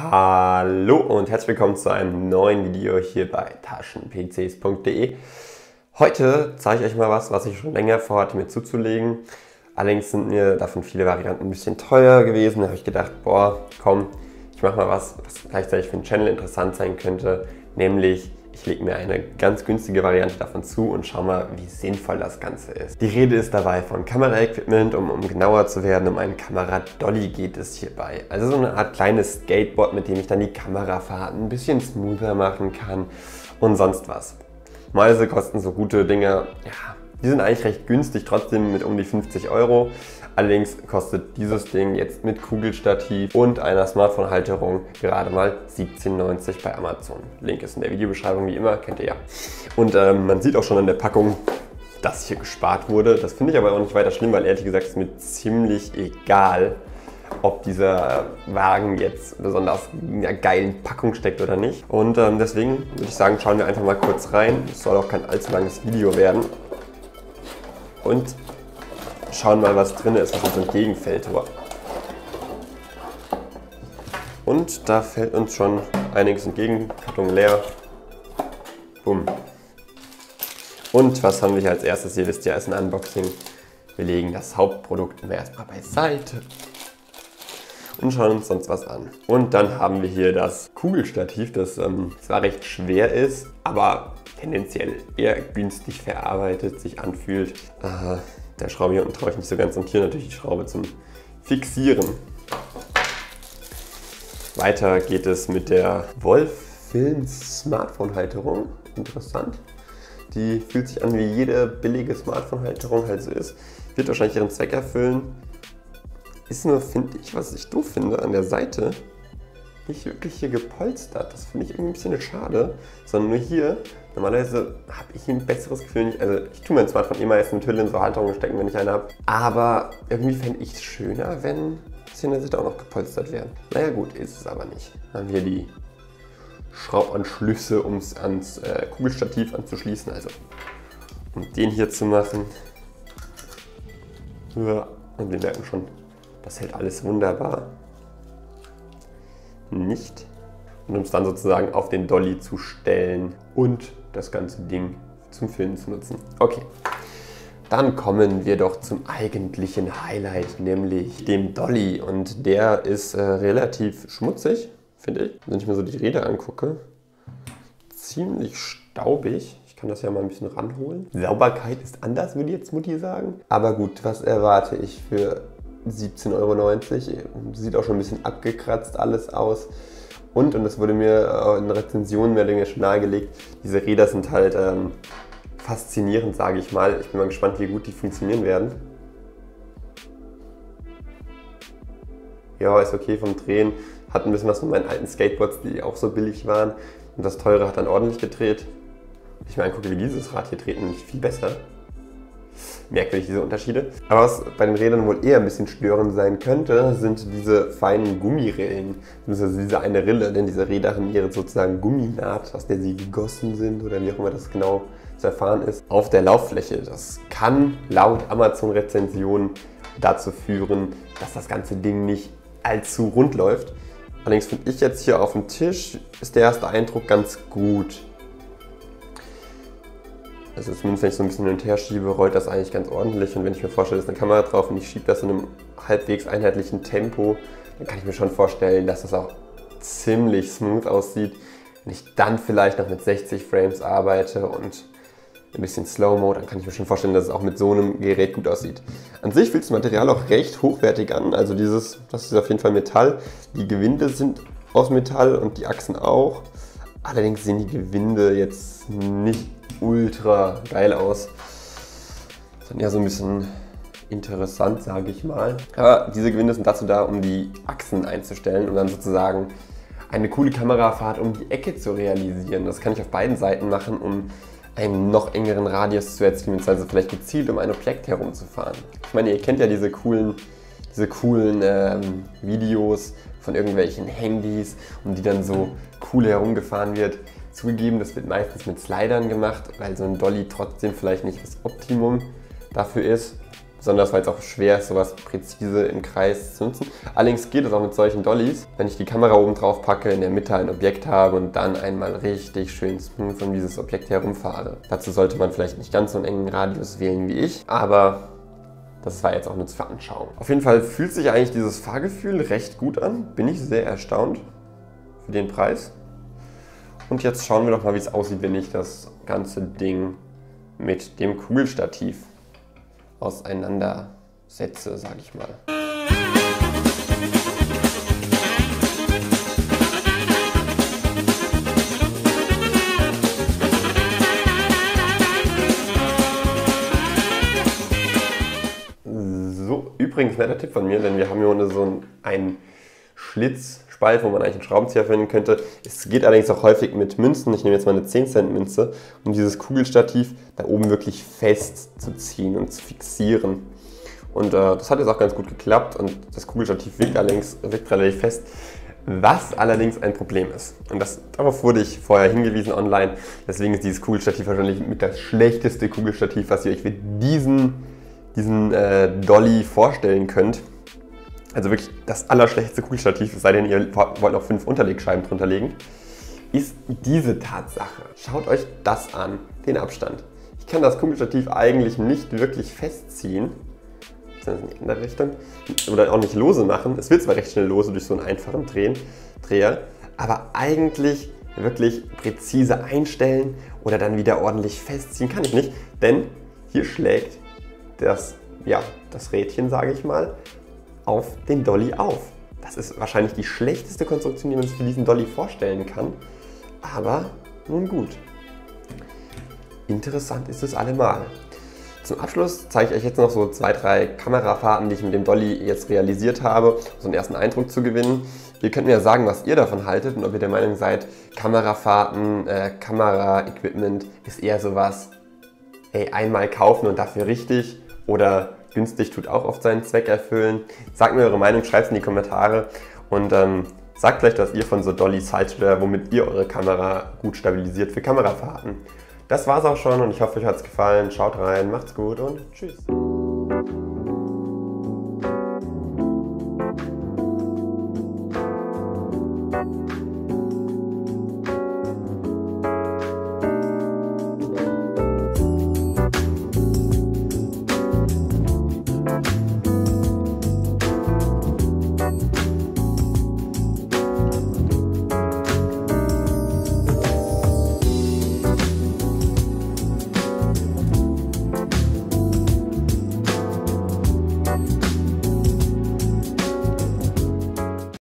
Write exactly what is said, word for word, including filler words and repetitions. Hallo und herzlich willkommen zu einem neuen Video hier bei taschen p c s punkt de. Heute zeige ich euch mal was, was ich schon länger vorhatte mir zuzulegen. Allerdings sind mir davon viele Varianten ein bisschen teuer gewesen. Da habe ich gedacht, boah, komm, ich mache mal was, was gleichzeitig für den Channel interessant sein könnte. Nämlich, ich lege mir eine ganz günstige Variante davon zu und schau mal, wie sinnvoll das Ganze ist. Die Rede ist dabei von Kameraequipment, um, um genauer zu werden, um einen Kameradolly geht es hierbei. Also so eine Art kleines Skateboard, mit dem ich dann die Kamerafahrt ein bisschen smoother machen kann und sonst was. Mäuse kosten so gute Dinge, ja, die sind eigentlich recht günstig, trotzdem mit um die fünfzig Euro. Allerdings kostet dieses Ding jetzt mit Kugelstativ und einer Smartphone-Halterung gerade mal siebzehn neunzig bei Amazon. Link ist in der Videobeschreibung, wie immer, kennt ihr ja. Und ähm, man sieht auch schon an der Packung, dass hier gespart wurde. Das finde ich aber auch nicht weiter schlimm, weil ehrlich gesagt ist mir ziemlich egal, ob dieser Wagen jetzt besonders in einer geilen Packung steckt oder nicht. Und ähm, deswegen würde ich sagen, schauen wir einfach mal kurz rein. Es soll auch kein allzu langes Video werden. Und schauen mal, was drin ist, was uns entgegenfällt. Und da fällt uns schon einiges entgegen. Karton leer. Bumm. Und was haben wir hier als erstes? Ihr wisst ja, ist ein Unboxing. Wir legen das Hauptprodukt immer erstmal beiseite und schauen uns sonst was an. Und dann haben wir hier das Kugelstativ, das ähm, zwar recht schwer ist, aber tendenziell eher günstig verarbeitet sich anfühlt. Äh, der Schraube hier unten traue ich nicht so ganz und hier natürlich die Schraube zum Fixieren. Weiter geht es mit der Wolf Film Smartphone-Halterung. Interessant. Die fühlt sich an wie jede billige Smartphone-Halterung halt so ist. Wird wahrscheinlich ihren Zweck erfüllen. Ist nur, finde ich, was ich doof finde, an der Seite nicht wirklich hier gepolstert. Das finde ich irgendwie ein bisschen schade, sondern nur hier. Normalerweise habe ich ein besseres Gefühl. Also ich tue mein Smartphone immer erst mit Hülle in so Halterungen stecken, wenn ich eine habe. Aber irgendwie fände ich es schöner, wenn das hier in der Seite auch noch gepolstert werden. Naja gut, ist es aber nicht. Dann haben wir die Schraubanschlüsse, um es ans äh, Kugelstativ anzuschließen. Also um den hier zu machen. Ja, und wir merken schon, das hält alles wunderbar. Nicht. Und um es dann sozusagen auf den Dolly zu stellen und das ganze Ding zum Filmen zu nutzen. Okay, dann kommen wir doch zum eigentlichen Highlight, nämlich dem Dolly. Und der ist äh, relativ schmutzig, finde ich. Wenn ich mir so die Räder angucke, ziemlich staubig. Ich kann das ja mal ein bisschen ranholen. Sauberkeit ist anders, würde jetzt Mutti sagen. Aber gut, was erwarte ich für siebzehn neunzig Euro. Sieht auch schon ein bisschen abgekratzt alles aus. Und, und das wurde mir in Rezensionen mehr oder weniger schon nahegelegt, diese Räder sind halt ähm, faszinierend, sage ich mal. Ich bin mal gespannt, wie gut die funktionieren werden. Ja, ist okay vom Drehen. Hat ein bisschen was von meinen alten Skateboards, die auch so billig waren. Und das teure hat dann ordentlich gedreht. Wenn ich mir angucke, wie dieses Rad hier dreht, nämlich viel besser. Merkwürdig, diese Unterschiede. Aber was bei den Rädern wohl eher ein bisschen störend sein könnte, sind diese feinen Gummirillen. Das ist diese eine Rille, denn diese Räder haben ihre sozusagen Gumminaht, aus der sie gegossen sind oder wie auch immer das genau zu erfahren ist, auf der Lauffläche. Das kann laut Amazon-Rezensionen dazu führen, dass das ganze Ding nicht allzu rund läuft. Allerdings finde ich jetzt hier auf dem Tisch, ist der erste Eindruck ganz gut. Also zumindest wenn ich so ein bisschen hin und her schiebe, rollt das eigentlich ganz ordentlich. Und wenn ich mir vorstelle, ist eine Kamera drauf und ich schiebe das in einem halbwegs einheitlichen Tempo, dann kann ich mir schon vorstellen, dass das auch ziemlich smooth aussieht. Wenn ich dann vielleicht noch mit sechzig Frames arbeite und ein bisschen Slow-Mo, dann kann ich mir schon vorstellen, dass es auch mit so einem Gerät gut aussieht. An sich fühlt das Material auch recht hochwertig an. Also dieses, das ist auf jeden Fall Metall. Die Gewinde sind aus Metall und die Achsen auch. Allerdings sehen die Gewinde jetzt nicht ultra geil aus. Das ist ja so ein bisschen interessant, sage ich mal. Aber diese Gewinde sind dazu da, um die Achsen einzustellen, um dann sozusagen eine coole Kamerafahrt um die Ecke zu realisieren. Das kann ich auf beiden Seiten machen, um einen noch engeren Radius zu erzielen, beziehungsweise vielleicht gezielt um ein Objekt herumzufahren. Ich meine, ihr kennt ja diese coolen, diese coolen ähm, Videos von irgendwelchen Handys, um die dann so cool herumgefahren wird. Zugegeben, das wird meistens mit Slidern gemacht, weil so ein Dolly trotzdem vielleicht nicht das Optimum dafür ist. Besonders weil es auch schwer ist, sowas präzise im Kreis zu nutzen. Allerdings geht es auch mit solchen Dollies. Wenn ich die Kamera oben drauf packe, in der Mitte ein Objekt habe und dann einmal richtig schön smooth um dieses Objekt herumfahre. Dazu sollte man vielleicht nicht ganz so einen engen Radius wählen wie ich, aber das war jetzt auch nur zur Veranschauung. Auf jeden Fall fühlt sich eigentlich dieses Fahrgefühl recht gut an. Bin ich sehr erstaunt für den Preis. Und jetzt schauen wir doch mal, wie es aussieht, wenn ich das ganze Ding mit dem Kugelstativ auseinandersetze, sage ich mal. So, übrigens netter Tipp von mir, denn wir haben hier unten so einen Schlitzspalt, wo man eigentlich einen Schraubenzieher finden könnte. Es geht allerdings auch häufig mit Münzen. Ich nehme jetzt mal eine zehn Cent Münze, um dieses Kugelstativ da oben wirklich fest zu ziehen und zu fixieren. Und äh, das hat jetzt auch ganz gut geklappt und das Kugelstativ wirkt allerdings wirkt relativ fest, was allerdings ein Problem ist. Und das, darauf wurde ich vorher hingewiesen online. Deswegen ist dieses Kugelstativ wahrscheinlich mit das schlechteste Kugelstativ, was ihr euch für diesen, diesen äh, Dolly vorstellen könnt. Also wirklich das allerschlechteste Kugelstativ, es sei denn, ihr wollt noch fünf Unterlegscheiben drunter legen, ist diese Tatsache. Schaut euch das an, den Abstand. Ich kann das Kugelstativ eigentlich nicht wirklich festziehen, das ist in der Richtung, oder auch nicht lose machen. Es wird zwar recht schnell lose durch so einen einfachen Drehen, Dreher, aber eigentlich wirklich präzise einstellen oder dann wieder ordentlich festziehen kann ich nicht, denn hier schlägt das, ja, das Rädchen, sage ich mal, auf den Dolly auf. Das ist wahrscheinlich die schlechteste Konstruktion, die man sich für diesen Dolly vorstellen kann. Aber nun gut. Interessant ist es allemal. Zum Abschluss zeige ich euch jetzt noch so zwei, drei Kamerafahrten, die ich mit dem Dolly jetzt realisiert habe, um so einen ersten Eindruck zu gewinnen. Ihr könnt mir ja sagen, was ihr davon haltet und ob ihr der Meinung seid, Kamerafahrten, äh, Kamera-Equipment ist eher sowas, ey, einmal kaufen und dafür richtig, oder günstig tut auch oft seinen Zweck erfüllen. Sagt mir eure Meinung, schreibt es in die Kommentare und ähm, sagt vielleicht, was ihr von so Dollys haltet oder womit ihr eure Kamera gut stabilisiert für Kamerafahrten. Das war's auch schon und ich hoffe, euch hat's gefallen. Schaut rein, macht's gut und tschüss.